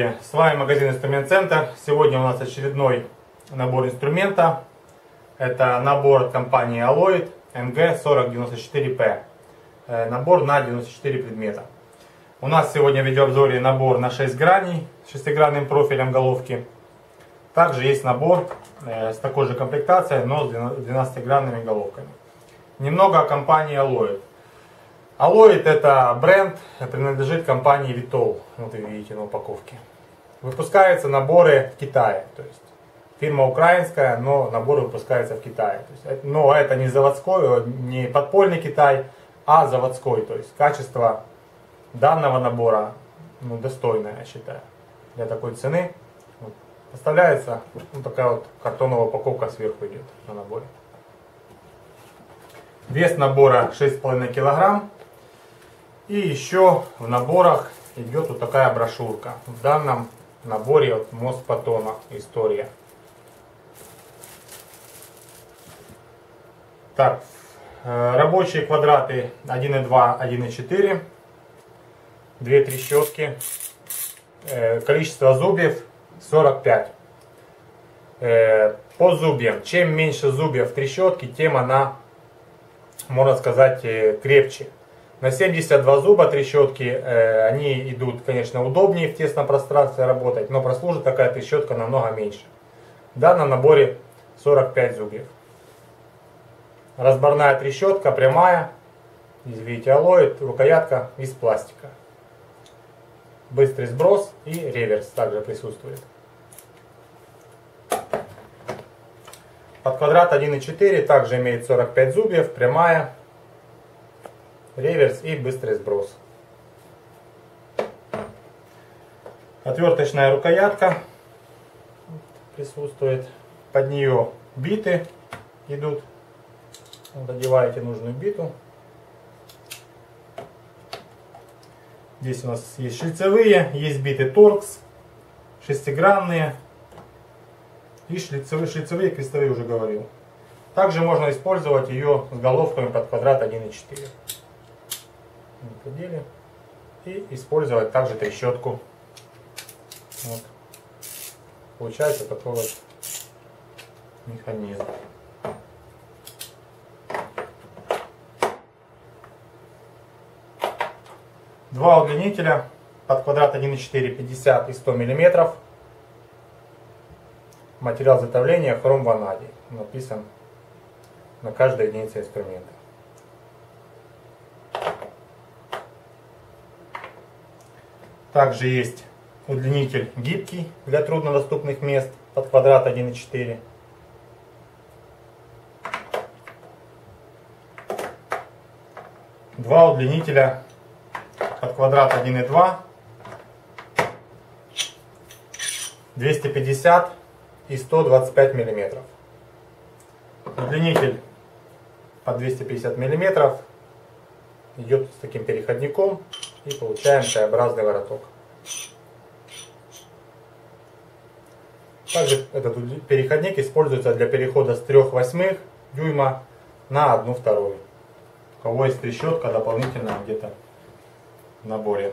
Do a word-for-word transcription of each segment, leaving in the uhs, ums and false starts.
Здравствуйте, с вами магазин Инструмент Центр. Сегодня у нас очередной набор инструмента. Это набор от компании Alloid эн джи сорок девяносто четыре пэ. Набор на девяносто четыре предмета. У нас сегодня в видеообзоре набор на шесть граней с шестигранным профилем головки. Также есть набор с такой же комплектацией, но с двенадцатигранными головками. Немного о компании Alloid. Alloid — это бренд, принадлежит компании Vitol. Вот вы видите на упаковке. Выпускаются наборы в Китае. То есть фирма украинская, но наборы выпускаются в Китае. То есть, но это не заводской, не подпольный Китай, а заводской. То есть качество данного набора ну, достойное, я считаю, для такой цены. Вот. Поставляется вот такая вот картонная упаковка, сверху идет на наборе. Вес набора шесть с половиной килограмм. И еще в наборах идет вот такая брошюрка. В данном наборе от Моспатона история. Так, рабочие квадраты один и два, один и четыре. Две трещотки. Количество зубьев сорок пять. По зубьям. Чем меньше зубьев в трещотке, тем она, можно сказать, крепче. На семьдесят два зуба трещотки, э, они идут, конечно, удобнее в тесном пространстве работать, но прослужит такая трещотка намного меньше. В данном наборе сорок пять зубьев. Разборная трещотка, прямая, здесь видите Alloid, рукоятка из пластика. Быстрый сброс и реверс также присутствует. Под квадрат один и четыре также имеет сорок пять зубьев, прямая, реверс и быстрый сброс. Отверточная рукоятка присутствует. Под нее биты идут. Вот одеваете нужную биту. Здесь у нас есть шлицевые, есть биты торкс, шестигранные. И шлицевые, шлицевые, крестовые уже говорил. Также можно использовать ее с головками под квадрат один и четыре. Подели. И использовать также трещотку. Вот. Получается такой вот механизм. Два удлинителя под квадрат один и четыре, пятьдесят и сто миллиметров. Материал изготовления хром ванадий, написан на каждой единице инструмента. Также есть удлинитель гибкий для труднодоступных мест под квадрат один и четыре. Два удлинителя под квадрат один и два, двести пятьдесят и сто двадцать пять миллиметров. Удлинитель под двести пятьдесят миллиметров идет с таким переходником, и получаем Т-образный вороток. Также этот переходник используется для перехода с трёх восьмых дюйма на одну вторую. У кого есть трещотка, дополнительно где-то в наборе.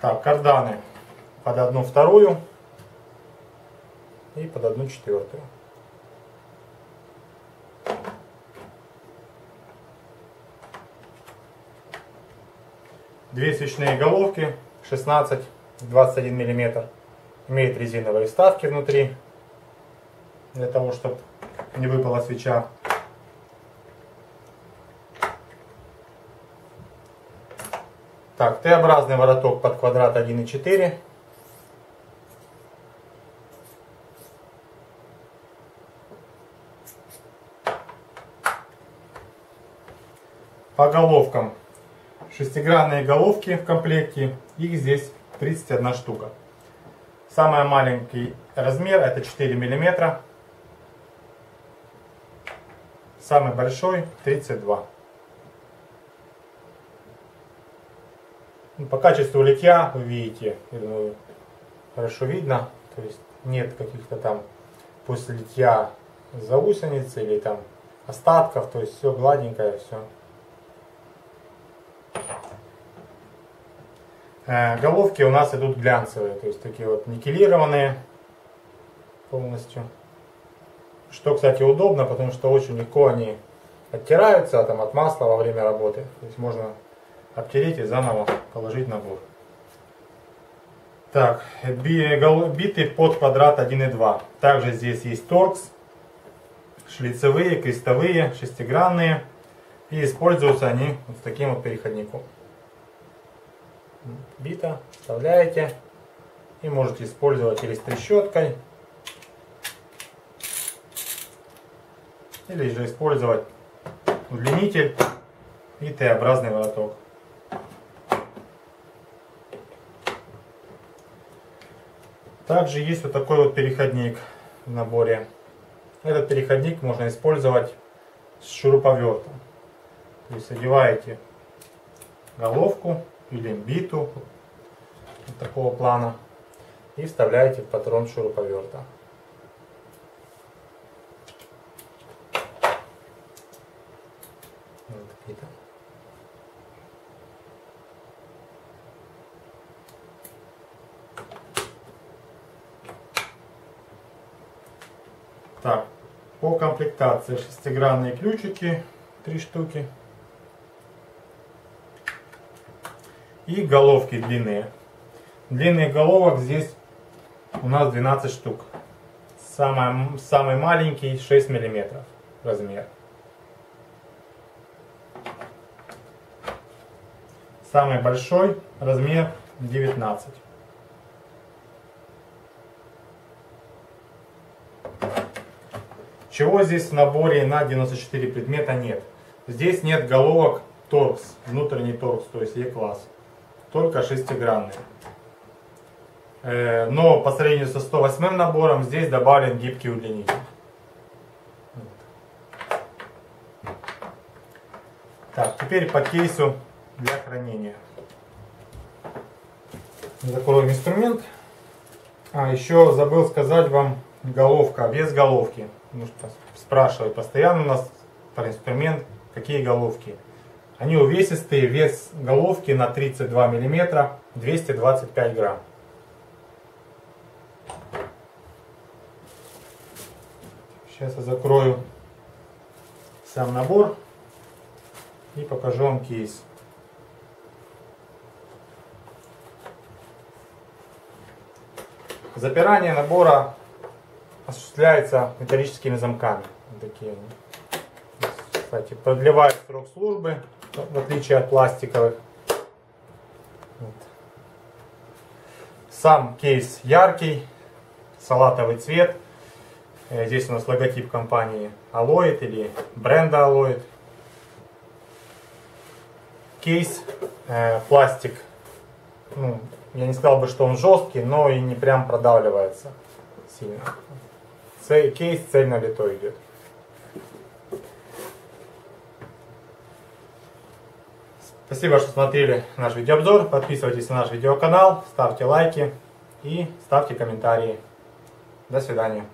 Так, карданы под одну вторую и под одну четвертую. Две свечные головки шестнадцать и двадцать один миллиметр. Имеет резиновые вставки внутри, для того, чтобы не выпала свеча. Так, Т-образный вороток под квадрат один и четыре. По головкам. Шестигранные головки в комплекте, их здесь тридцать одна штука. Самый маленький размер это четыре миллиметра, самый большой тридцать два. По качеству литья вы видите, я думаю, хорошо видно, то есть нет каких-то там после литья заусениц или там остатков, то есть все гладенькое, все. Головки у нас идут глянцевые, то есть такие вот никелированные полностью. Что, кстати, удобно, потому что очень легко они оттираются там, от масла во время работы. То есть можно обтереть и заново положить набор. Так, биты под квадрат один и два. Также здесь есть торкс, шлицевые, крестовые, шестигранные. И используются они вот с таким вот переходником. Бита вставляете и можете использовать или с трещоткой, или же использовать удлинитель и Т-образный вороток. Также есть вот такой вот переходник в наборе. Этот переходник можно использовать с шуруповертом. То есть одеваете головку или биту вот такого плана и вставляете в патрон шуруповерта. Вот бита. Так, по комплектации шестигранные ключики, три штуки. И головки длинные. Длинных головок здесь у нас двенадцать штук. Самый, самый маленький шесть миллиметров размер. Самый большой размер девятнадцать. Чего здесь в наборе на девяносто четыре предмета нет? Здесь нет головок торкс, внутренний торкс, то есть Е-класс. Только шестигранные. Но по сравнению со сто восьмым набором здесь добавлен гибкий удлинитель. Так, теперь по кейсу для хранения. Закроем инструмент. А, еще забыл сказать вам головка, вес головки. Ну, что, спрашивают постоянно у нас про инструмент, какие головки. Они увесистые, вес головки на тридцать два миллиметра, двести двадцать пять грамм. Сейчас я закрою сам набор и покажу вам кейс. Запирание набора осуществляется металлическими замками. Такие они. Кстати, продлевает срок службы, в отличие от пластиковых. Вот. Сам кейс яркий, салатовый цвет. Здесь у нас логотип компании Alloid или бренда Alloid. Кейс э, пластик. Ну, я не сказал бы, что он жесткий, но и не прям продавливается сильно. Цель, кейс цельно лито идет. Спасибо, что смотрели наш видеообзор. Подписывайтесь на наш видеоканал, ставьте лайки и ставьте комментарии. До свидания.